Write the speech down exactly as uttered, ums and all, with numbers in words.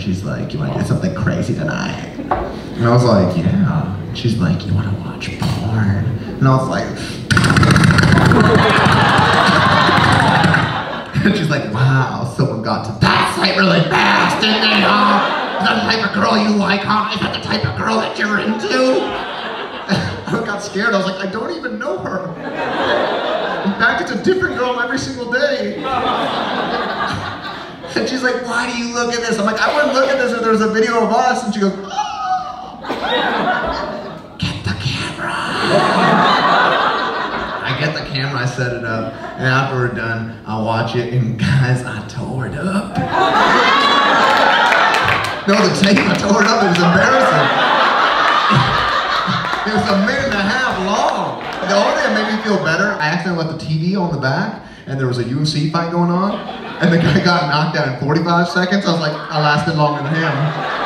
She's like, you want to get something crazy tonight? And I was like, yeah. She's like, you want to watch porn? And I was like... And she's like, wow, someone got to that site really fast, didn't they, huh? Is that the type of girl you like, huh? Is that the type of girl that you're into? I got scared. I was like, I don't even know her. In fact, it's a different girl every single day. And she's like, why do you look at this? I'm like, I wouldn't look at this if there was a video of us. And she goes, oh, get the camera. I get the camera, I set it up. And after we're done, I watch it. And guys, I tore it up. No, the tape, I tore it up. It was embarrassing. It was a minute and a half long. The only thing that made me feel better, I accidentally left the T V on the back. And there was a U F C fight going on. And the guy got knocked out in forty-five seconds. I was like, I lasted longer than him.